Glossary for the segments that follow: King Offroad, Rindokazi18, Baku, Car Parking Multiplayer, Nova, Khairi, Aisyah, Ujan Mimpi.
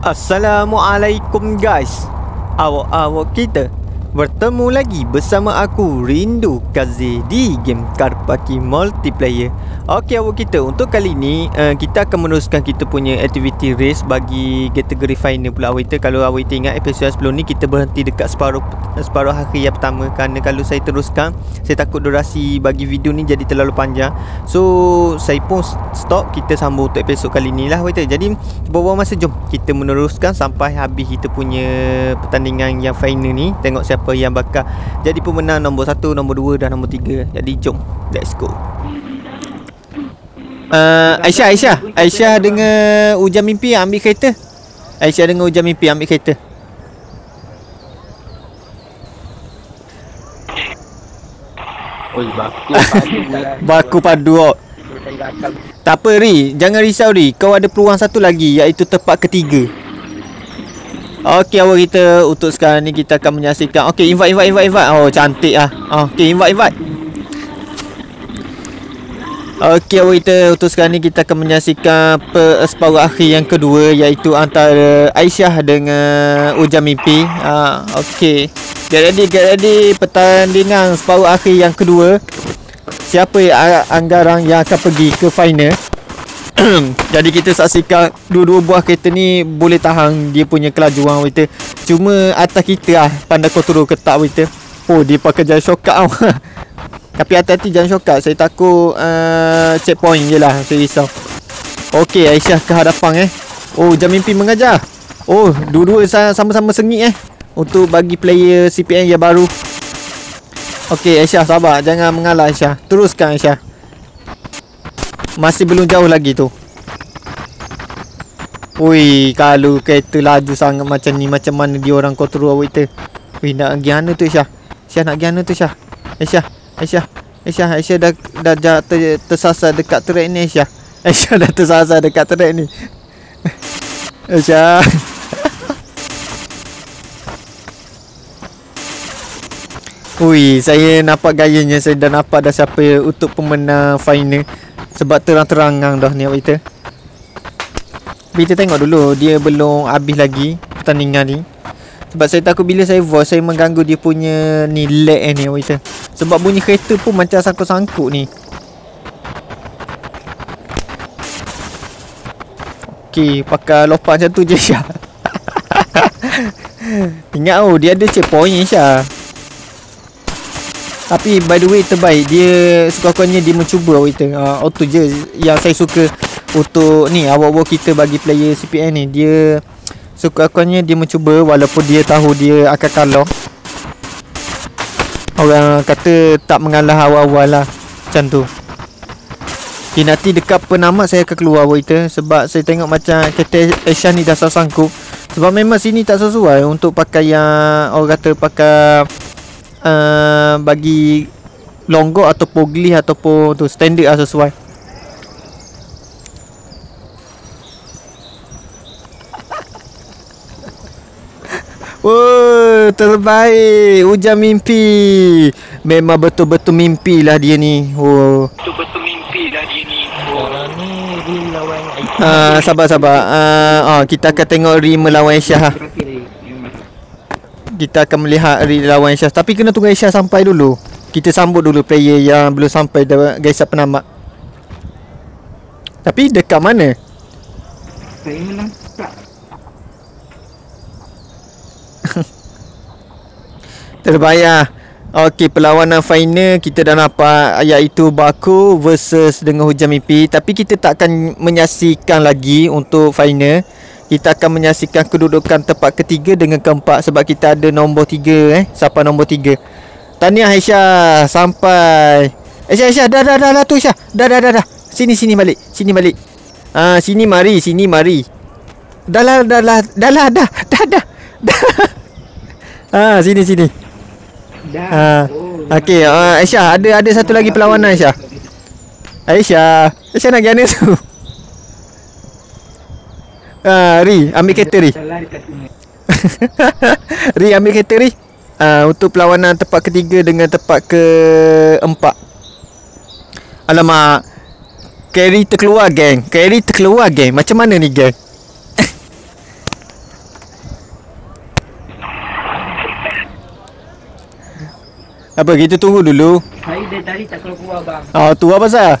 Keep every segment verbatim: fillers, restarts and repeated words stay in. Assalamualaikum guys. Awak-awak kita bertemu lagi bersama aku Rindokazi di game Car Parking Multiplayer. Okey awak kita, untuk kali ni uh, kita akan meneruskan kita punya aktiviti race bagi kategori final pula awak kita. Kalau awak kita ingat episod sebelum ni kita berhenti dekat separuh separuh hari yang pertama, kerana kalau saya teruskan saya takut durasi bagi video ni jadi terlalu panjang. So saya pun stop, kita sambung untuk episod kali ni lah awak kita. Jadi buang-buang masa, jom kita meneruskan sampai habis kita punya pertandingan yang final ni. Tengok siapa yang bakal jadi pemenang nombor satu, nombor dua dan nombor tiga. Jadi jom, let's go. uh, Aisyah, Aisyah Aisyah dengan Ujan Mimpi ambil kereta. Aisyah dengan Ujan Mimpi ambil kereta. Oi, Baku Baku padu. Tak apa Ri, jangan risau Ri, kau ada peluang satu lagi, iaitu tempat ketiga. Okey awak kita, untuk sekarang ni kita akan menyaksikan. Okey, invite invite invite invite. Oh cantik ah. Okey, invite invite. Okey awak kita, untuk sekarang ni kita akan menyaksikan separuh akhir yang kedua, iaitu antara Aisyah dengan Ujan Mimpi. Ah okey. Get ready, get ready, pertandingan separuh akhir yang kedua. Siapa yang anggarang yang akan pergi ke final? Jadi kita saksikan dua-dua buah kereta ni boleh tahan dia punya kelajuan kita. Cuma atas kita lah pandai kontrol ketak kita. Oh dia pakai jalan shortcut tau. Tapi hati-hati jalan shortcut, saya takut uh, checkpoint je lah, saya risau. Okey Aisyah ke hadapan eh. Oh Ujan Mimpi mengajar. Oh dua-dua sama-sama sengit eh. Untuk bagi player C P N yang baru. Okey Aisyah sabar, jangan mengalah Aisyah. Teruskan Aisyah, masih belum jauh lagi tu. Ui, kalau kereta laju sangat macam ni, macam mana dia orang kontrol awak kita? Ui, nak pergi mana tu Aisyah? Aisyah nak pergi mana tu Aisyah? Aisyah, Aisyah, Aisyah, Aisyah dah dah, dah ter, tersasar dekat track ni Aisyah. Aisyah dah tersasar dekat track ni. Aisyah. Ui, saya nampak gayanya, saya dah nampak dah siapa untuk pemenang final. Sebab terang-terangang dah ni awak kita. Kita tengok dulu, dia belum habis lagi pertandingan ni. Sebab saya takut bila saya voice, saya mengganggu dia punya ni lag ni awak kita. Sebab bunyi kereta pun macam sangkut-sangkut ni. Okey, pakai lompat macam tu je Syah. Ingat oh, dia ada checkpoint Syah. Tapi by the way terbaik, dia suka-sukanya dia mencuba awak kita. uh, Auto je yang saya suka untuk ni awak-awak kita bagi player C P N ni. Dia suka-sukanya dia mencuba walaupun dia tahu dia akan kalah. Orang kata tak mengalah awal-awal lah, macam tu. Okay, nanti dekat penamat saya akan keluar awak kita. Sebab saya tengok macam kereta Aisyah ni dah sangkup. Sebab memang sini tak sesuai untuk pakai yang orang kata pakai Uh, bagi longgok ataupun glitch ataupun tu, standard lah sesuai. Wooo, terbaik Ujan Mimpi. Memang betul-betul mimpi lah dia ni. Wooo, betul-betul mimpi lah dia ni. Orang ni Ri melawan Aisyah. Sabar-sabar, uh, oh, kita akan tengok Ri melawan Aisyah. Kita akan melihat Ri lawan Aisyah. Tapi kena tunggu Aisyah sampai dulu. Kita sambut dulu player yang belum sampai garis penamat. Tapi dekat mana? Saya nampak. Terbaik lah. Okey, perlawanan final kita dah nampak, iaitu Baku versus dengan Ujan Mimpi. Tapi kita tak akan menyaksikan lagi untuk final. Kita akan menyaksikan kedudukan tempat ketiga dengan keempat. Sebab kita ada nombor tiga eh. Siapa nombor tiga? Tahniah Aisyah sampai. Aisyah, Aisyah dah dah dah lah tu Aisyah. Dah dah dah dah. Sini sini balik. Sini balik. Ah sini mari, sini mari. Dah lah dah lah dah lah dah dah dah. Ah sini sini. Dah. Ah okey ah, Aisyah ada ada satu lagi perlawanan Aisyah. Aisyah, Aisyah nak gana tu. Ah, Ri, ambil kereta Ri. Ri, ambil kereta Ri. Ah, untuk perlawanan tempat ketiga dengan tempat keempat. Alamak, Khairi terkeluar geng. Khairi terkeluar geng. Macam mana ni geng? Apa kita tunggu dulu? Hari dia tadi tak keluar bang. Ah, tu apa pasal?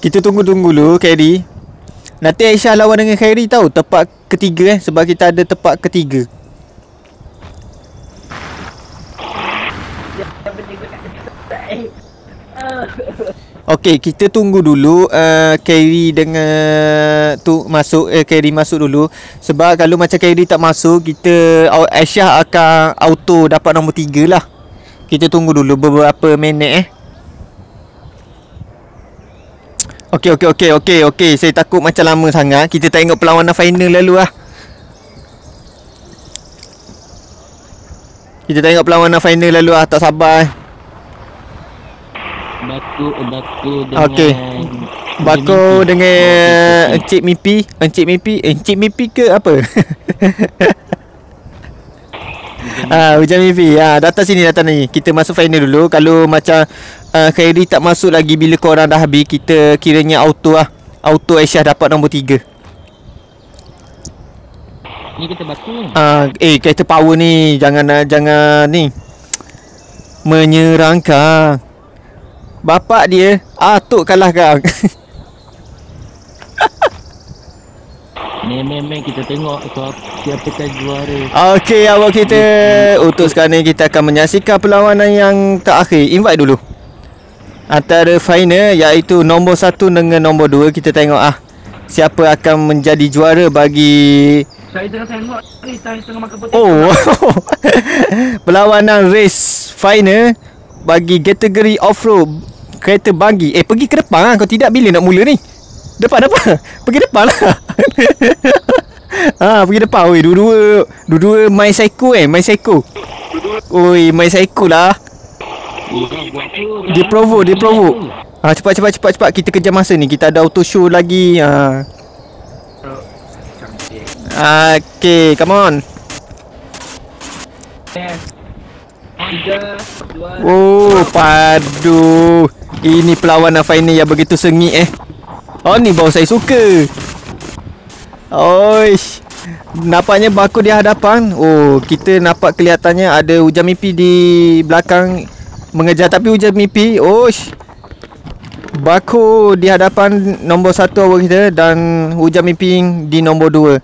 Kita tunggu-tunggu dulu Khairi. Nanti Aisyah lawan dengan Khairi tahu tempat ketiga eh, sebab kita ada tempat ketiga. Okey, kita tunggu dulu uh, Khairi dengan tu masuk eh Khairi masuk dulu, sebab kalau macam Khairi tak masuk, kita Aisyah akan auto dapat nombor tiga lah. Kita tunggu dulu beberapa minit eh. Okey okey okey okey okey, saya takut macam lama sangat. Kita tak ingat perlawanan final lalu lah. Kita tak ingat perlawanan final lalu lah, tak sabar eh. Baku Baku dengan okay. Baku dengan Encik Mimpi, Encik Mimpi, Encik Mimpi ke apa? Ah, Ujan Mimpi. Ah, datang sini, datang ni. Kita masuk final dulu. Kalau macam uh, Khairi tak masuk lagi, bila korang dah habis, kita kiranya auto lah. Auto Aisyah dapat nombor tiga. Ni kita Baku ni. Ah, eh kereta power ni, jangan jangan ni. Menyerangkan. Bapak dia atuk kalah gang. Memang kita tengok siapakah juara. Okey, awak kita untuk sekarang kita akan menyaksikan perlawanan yang terakhir. Invite dulu antara final, iaitu nombor satu dengan nombor dua. Kita tengok ah siapa akan menjadi juara bagi. Saya tengah tengok ni, saya tengah makan potato. Oh. Perlawanan race final bagi kategori off-road kereta bagi. Eh pergi ke depan lah. Kalau tidak bila nak mula ni? Depan-depan. Pergi depan lah. Haa pergi depan. Oi dua-dua, dua-dua main psycho eh. Main psycho. Oi main psycho lah. Dia provoke. Dia provoke. Haa cepat cepat cepat cepat. Kita kejar masa ni. Kita ada auto show lagi. Haa okay, come on. Oh padu. Ini perlawanan final yang begitu sengit eh. Oh ni baru saya suka. Oish. Nampaknya Baku di hadapan. Oh kita nampak kelihatannya ada Ujan Mimpi di belakang mengejar, tapi Ujan Mimpi. Oish. Baku di hadapan nombor satu awak kita dan Ujan Mimpi di nombor dua.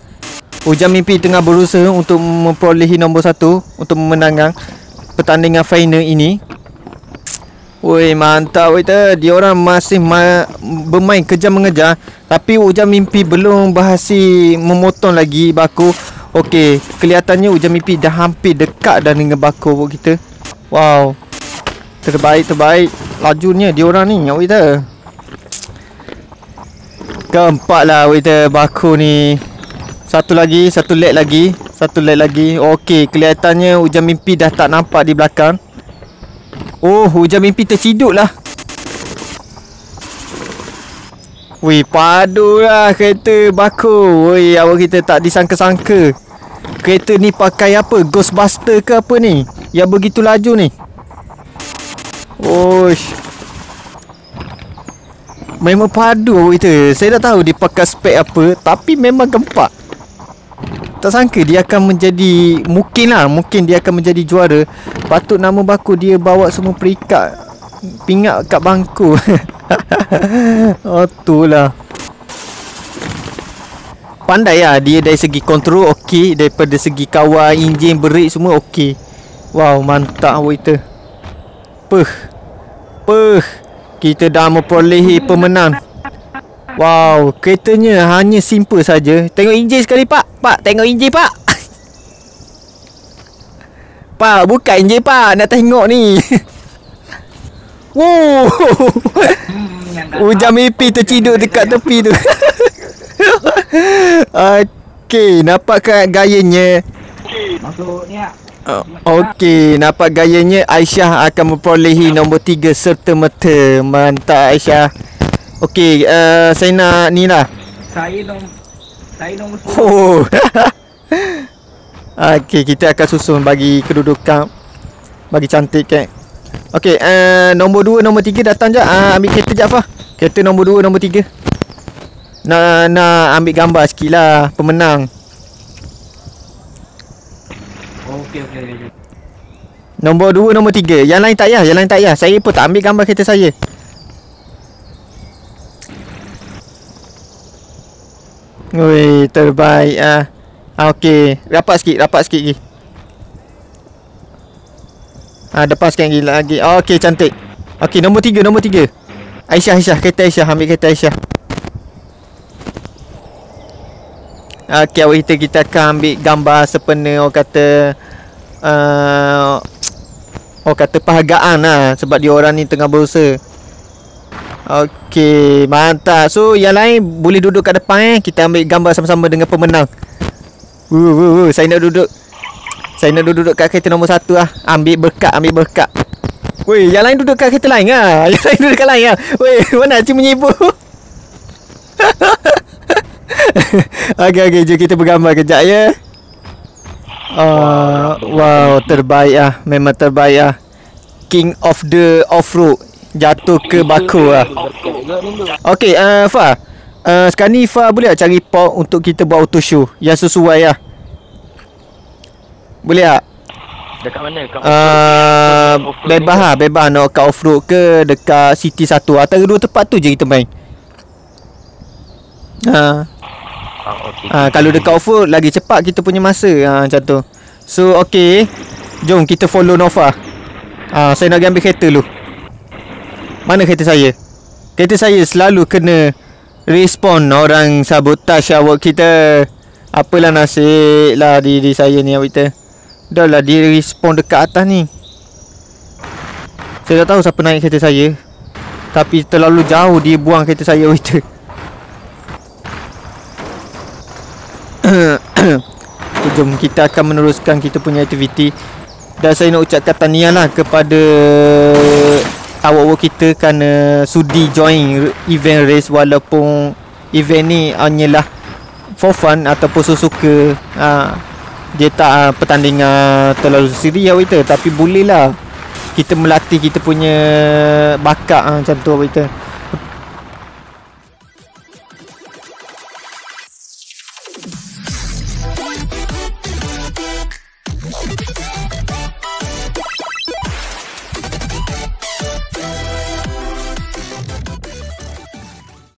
Ujan Mimpi tengah berusaha untuk memperolehi nombor satu untuk memenangkan pertandingan final ini. Woi mantap kita. Dia orang masih ma bermain kejar mengejar, tapi Ujan Mimpi belum berhasil memotong lagi Baku. Okey, kelihatannya Ujan Mimpi dah hampir dekat dah dengan Baku buat kita. Wow. Terbaik terbaik lajunya dia orang ni awak kita. Keempatlah kita Baku ni. Satu lagi, satu leg lagi. Satu leg lagi. Okey, kelihatannya Ujan Mimpi dah tak nampak di belakang. Oh, Ujan Mimpi terciduk lah. Wih, padu lah kereta Baku. Wih, awak kita tak disangka-sangka. Kereta ni pakai apa? Ghostbuster ke apa ni? Yang begitu laju ni. Oish. Memang padu awak kita. Saya dah tahu dia pakai spek apa, tapi memang gempak. Tak sangka dia akan menjadi, mungkin lah, mungkin dia akan menjadi juara. Patut nama Baku dia bawa semua perikat pingat kat bangku. Oh tu lah. Pandai lah dia dari segi kontrol okey, daripada segi kawal, enjin, brake semua okey. Wow mantap awak kita. Peh Peh kita dah memperolehi pemenang. Wow, keretanya hanya simple saja. Tengok enjin sekali pak. Pak, tengok enjin pak. Pak, buka enjin pak. Nak tengok ni. Wow. Ujan Mimpi terciduk dekat tepi tu. Okey, nampak ke gayanya? Masuk ni ah. Okey, nampak gayanya Aisyah akan memperolehi nombor tiga serta merta. Mantap Aisyah. Okey, uh, saya nak ni lah. Saya nom saya nombor sepuluh. Oh. Okey, kita akan susun bagi kedudukan. Bagi cantik kan. Okey, uh, nombor dua, nombor tiga datang je. Uh, ambil kereta jap lah. Kereta nombor dua, nombor tiga. Nak nak ambil gambar sikit lah pemenang. Okey, okey. Nombor dua, nombor tiga. Yang lain tak payah, yang lain tak payah. Saya pun tak ambil gambar kereta saya. Oi, terbaik ah. Ah okey, rapat sikit, rapat sikit lagi. Ah depan sikit lagi lagi. Oh, okey cantik. Okey, nombor tiga, nombor tiga. Aisyah, Aisyah, kereta Aisyah, ambil kereta Aisyah. Okey, awak kita kita akan ambil gambar sepenuh orang kata uh, orang kata perhargaan lah, sebab dia orang ni tengah berusaha. Okey, mantap. So yang lain boleh duduk kat depan eh. Kita ambil gambar sama-sama dengan pemenang. Woo, woo, woo. Saya nak duduk. Saya nak duduk kat kereta nombor satu lah. Ambil berkat, ambil berkat. Weh, yang lain duduk kat kereta lain lah. Yang lain duduk kat lain lah. Weh, mana cik menyibuk. Okey, okey. Jom kita bergambar kejap ya. uh, Wow, terbaik lah. Memang terbaik lah. King of the Offroad jatuh ke Baku lah. Okey, uh, Fah, uh, sekarang ni Fah boleh tak cari part untuk kita buat auto show yang sesuai lah? Boleh tak? Dekat mana? Dekat uh, bebas lah, bebas nak kat Offroad ke dekat City satu. Antara dua tempat tu je kita main. uh. Ah, okay. uh, Kalau dekat Offroad lagi cepat kita punya masa, uh, macam tu. So okey, jom kita follow Nova. uh, Saya nak ambil kereta dulu. Mana kereta saya? Kereta saya selalu kena respon orang sabotage awak kita. Apalah nasib lah diri saya ni awak kita. Dah lah dia respon dekat atas ni. Saya tak tahu siapa naik kereta saya, tapi terlalu jauh dia buang kereta saya awak kita. Jom kita akan meneruskan kita punya aktiviti. Dan saya nak ucapkan tahniah lah kepada awak-awak kita kerana sudi join event race, walaupun event ni hanyalah for fun ataupun suka-suka. ha, Dia tak ha, pertandingan terlalu serius awak kita, tapi bolehlah kita melatih kita punya bakat ha, macam tu awak kita.